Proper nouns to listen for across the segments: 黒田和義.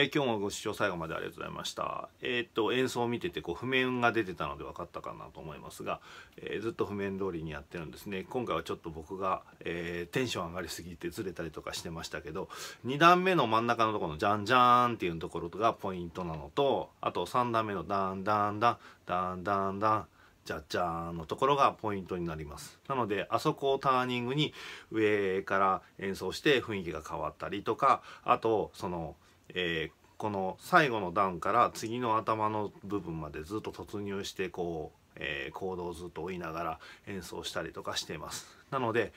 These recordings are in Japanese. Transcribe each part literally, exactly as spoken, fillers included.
え今日もご視聴最後までありがとうございました。えっと演奏を見ててこう譜面が出てたので分かったかなと思いますが、えー、ずっと譜面通りにやってるんですね。今回はちょっと僕が、えー、テンション上がりすぎてずれたりとかしてましたけど、に段目の真ん中のところの「ジャンジャーン」っていうところがポイントなのと、あとさん段目の「ダンダンダンダンダンダン」ジャッジャーンのところがポイントになります。なのであそこをターニングに上から演奏して雰囲気が変わったりとか、あとその「えー、この最後の段から次の頭の部分までずっと突入してこう、えー、コードをずっと追いながら演奏したりとかしています。なので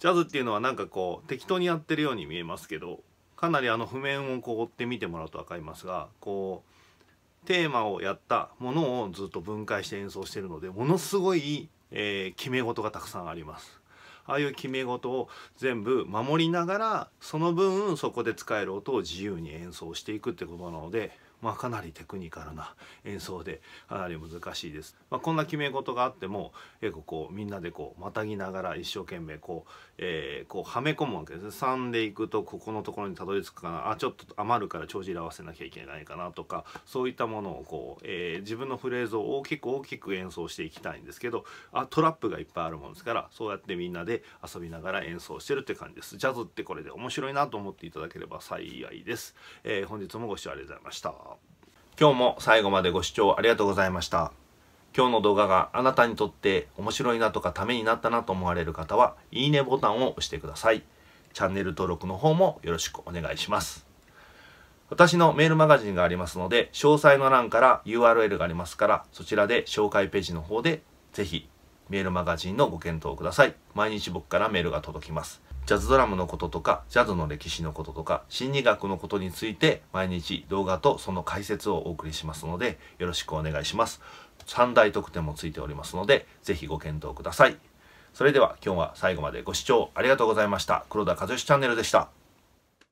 ジャズっていうのはなんかこう適当にやってるように見えますけど、かなりあの譜面をこう追ってみてもらうと分かりますが、こうテーマをやったものをずっと分解して演奏してるので、ものすごい、えー、決め事がたくさんあります。ああいう決め事を全部守りながら、その分そこで使える音を自由に演奏していくってことなので、まあ、かなりテクニカルな演奏でかなり難しいです。まあ、こんな決め事があっても結構こうみんなでこうまたぎながら一生懸命こう、えー、こうはめ込むわけですね。さんでいくとここのところにたどり着くかな、あちょっと余るから帳尻合わせなきゃいけないかなとか、そういったものをこう、えー、自分のフレーズを大きく大きく演奏していきたいんですけど、あトラップがいっぱいあるもんですから、そうやってみんなで遊びながら演奏してるって感じです。ジャズってこれで面白いなと思っていただければ幸いです。えー、本日もご視聴ありがとうございました。今日も最後までご視聴ありがとうございました。今日の動画があなたにとって面白いなとかためになったなと思われる方は、いいねボタンを押してください。チャンネル登録の方もよろしくお願いします。私のメールマガジンがありますので、詳細の欄から ユーアールエル がありますから、そちらで紹介ページの方でぜひメールマガジンのご検討ください。毎日僕からメールが届きます。ジャズドラムのこととか、ジャズの歴史のこととか、心理学のことについて毎日動画とその解説をお送りしますので、よろしくお願いします。さんだい特典もついておりますので、ぜひご検討ください。それでは今日は最後までご視聴ありがとうございました。黒田和義チャンネルでした。